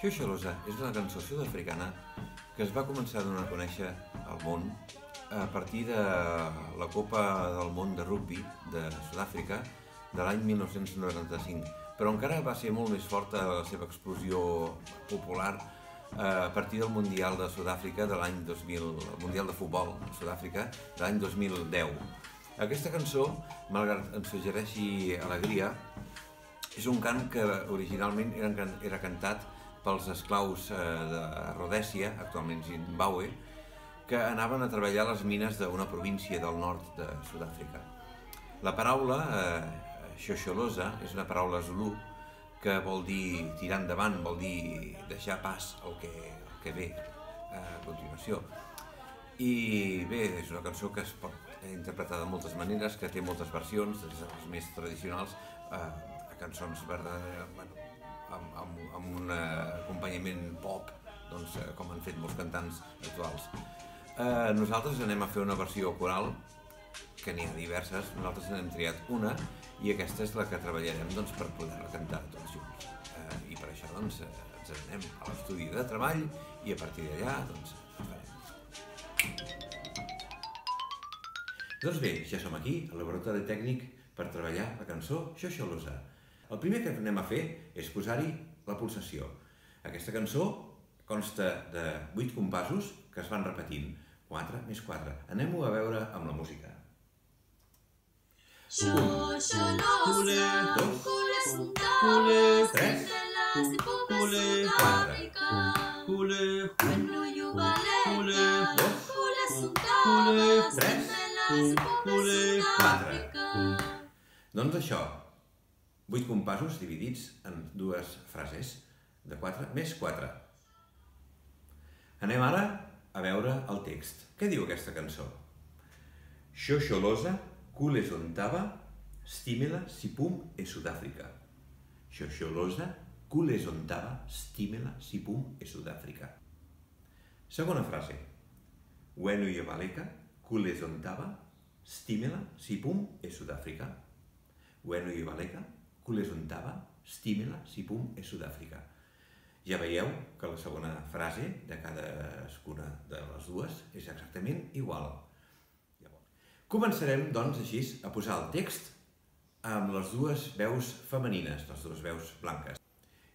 Shosholoza és una cançó sud-africana que es va començar a donar a conèixer al món a partir de la Copa del Món de Rugby de Sud-àfrica de l'any 1995, però encara va ser molt més forta la seva explosió popular a partir del Mundial de Sud-àfrica de l'any 2000, el Mundial de Futbol de Sud-àfrica de l'any 2010. Aquesta cançó, malgrat ens suggereixi alegria, és un cant que originalment era cantat pels esclaus de Rhodèsia, actualment Zimbàue, que anaven a treballar a les mines d'una província del nord de Sud-àfrica. La paraula Shosholoza és una paraula zulu que vol dir tirar endavant, vol dir deixar pas el que ve a continuació. I bé, és una cançó que es pot interpretar de moltes maneres, que té moltes versions, des de les més tradicionals a cançons amb un acompanyament pop, doncs, com han fet molts cantants actuals. Nosaltres anem a fer una versió coral, que n'hi ha diverses, nosaltres n'hem triat una i aquesta és la que treballarem doncs, per poder-la cantar tots junts. I per això doncs, ens anem a l'estudi de treball i a partir d'allà doncs, farem. Doncs bé, ja som aquí, al laboratori tècnic, per treballar la cançó Shosholoza. El primer que anem a fer és posar-hi la pulsació. Aquesta cançó consta de 8 compassos que es van repetint. 4 més 4. Anem-ho a veure amb la música. 1, 2, 3, 4, 3, 4. Doncs això, 8 compassos dividits en dues frases de 4 més 4. Anem ara a veure el text. Què diu aquesta cançó? Shosholoza kule zontava stimela sipum e Sud-àfrica. Shosholoza kule zontava stimela sipum e Sud-àfrica. Segona frase. Wenu yevaleka kule zontava stimela sipum e Sud-àfrica. Wenu yevaleka kule zontava stimela sipum e Sud-àfrica. Ja veieu que la segona frase de cadascuna de les dues és exactament igual. Començarem, doncs, així a posar el text amb les dues veus femenines, les dues veus blanques. I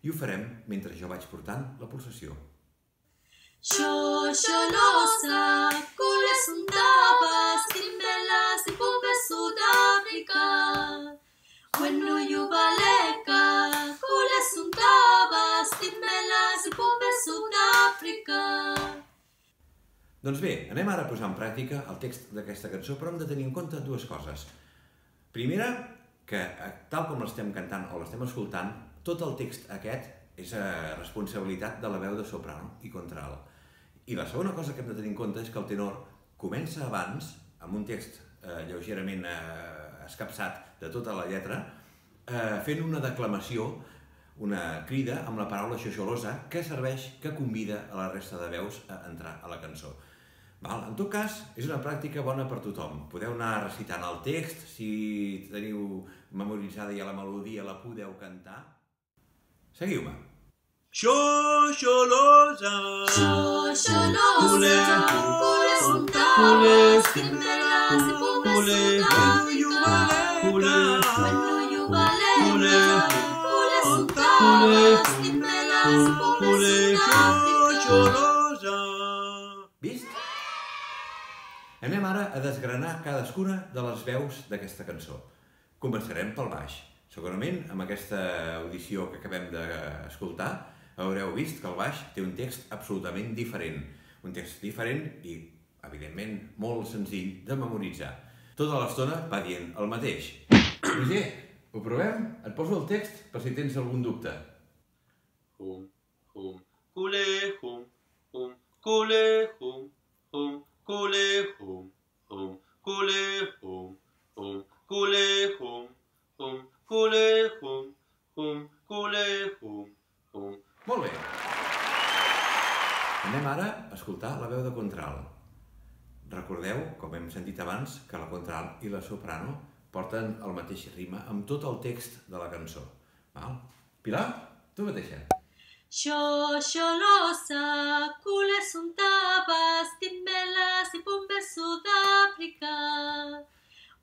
ho farem mentre jo vaig portant la pulsació. Shosholoza, kule zontava, stimela sipum e Sud-àfrica. Wenu yevaleka, kule zontava, stimela sipum e Sud-àfrica. Doncs bé, anem ara a posar en pràctica el text d'aquesta cançó, però hem de tenir en compte dues coses. Primera, que tal com l'estem cantant o l'estem escoltant, tot el text aquest és responsabilitat de la veu de soprano i contralt. I la segona cosa que hem de tenir en compte és que el tenor comença abans, amb un text lleugerament escapçat de tota la lletra, fent una declamació, una crida amb la paraula Shosholoza que serveix, que convida a la resta de veus a entrar a la cançó. En tot cas, és una pràctica bona per tothom. Podeu anar recitant el text, si teniu memoritzada ja la melodia la podeu cantar. Seguiu-me. Shosholoza, kule zontava, stimela sipum e Sud-àfrica. Vist? Anem ara a desgranar cadascuna de les veus d'aquesta cançó. Començarem pel baix. Segurament, amb aquesta audició que acabem d'escoltar, haureu vist que el baix té un text absolutament diferent. Un text diferent i, evidentment, molt senzill de memoritzar. Tota l'estona va dient el mateix. Roger, ho provem? Et poso el text per si tens algun dubte. Hum, hum, kule, hum, hum, kule, hum, hum, kule, hum, hum, kule, hum, hum, kule, hum, hum, kule, hum, hum, kule, hum, hum. Molt bé. Anem ara a escoltar la veu de contralt. Recordeu, com hem sentit abans, que la contralt i la soprano porten el mateix rima amb tot el text de la cançó. Pilar, tu mateixa. Shosholoza, kule suntabas, timbelas y pumbe Sudáfrica.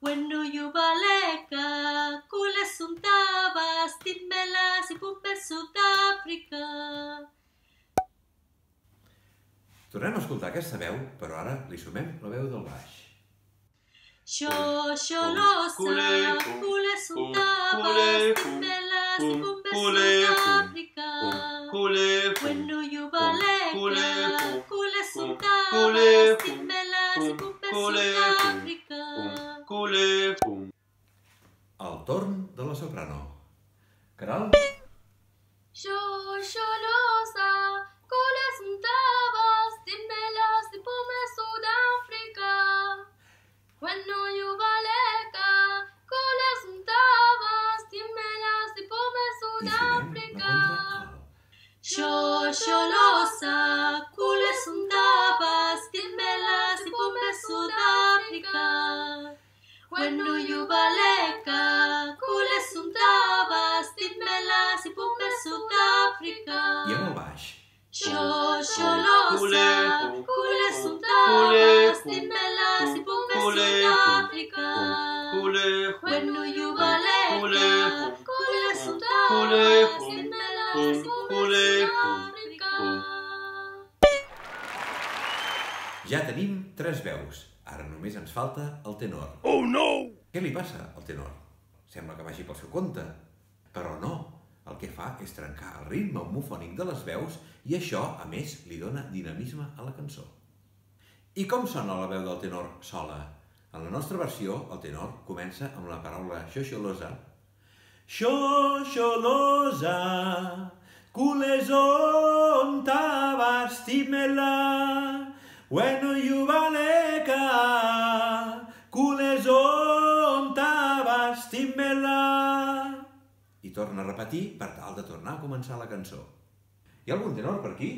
Wenu yubaleka, kule suntabas, timbelas y pumbe Sudáfrica. Tornem a escoltar aquesta veu, però ara li sumem la veu del baix. Shosholoza, kule suntabas, timbelas y pumbe Sudáfrica. Bueno, yo valeca, cule suntabas, timbelas y pumbe Sudáfrica. El torn de la soprano. Queralt? Shosholoza, cule suntabas, timbelas y pumbe Sudáfrica. Bueno, yo valeca, cule suntabas, timbelas y pumbe Sudáfrica. Shosholoza, kule suntabas, timbelas y pumbe Sudáfrica. Wenu yubaleka, kule suntabas, timbelas y pumbe Sudáfrica. I amb el baix. Shosholoza, kule suntabas, timbelas y pumbe Sudáfrica. Wenu yubaleka, kule suntabas, timbelas y pumbe Sudáfrica. Ja tenim tres veus. Ara només ens falta el tenor. Oh no! Què li passa al tenor? Sembla que vagi pel seu compte. Però no. El que fa és trencar el ritme homofònic de les veus i això, a més, li dona dinamisme a la cançó. I com sona la veu del tenor sola? En la nostra versió, el tenor comença amb la paraula xoxolosa. Xoxolosa, cules on t'abastimela. Bueno yubaleka, cules on t'abastimela. I torna a repetir per tal de tornar a començar la cançó. Hi ha algun tenor per aquí?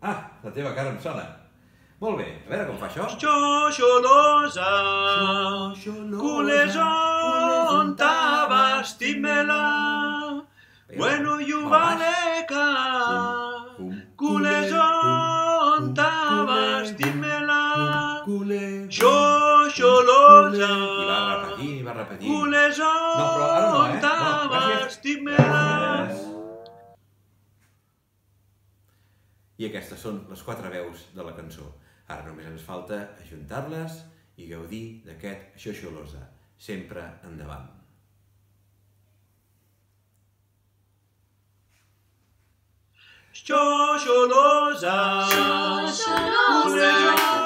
Ah, la teva cara em sona. Molt bé, a veure com fa això. Xoxoloza, cules on t'abastimela. Bueno yubaleka, cules on t'abastimela. Xoxoloza, i va repetint. Cules on t'abastimela. I aquestes són les quatre veus de la cançó. Ara només ens falta ajuntar-les i gaudir d'aquest Xoxoloza. Sempre endavant. Xoxoloza,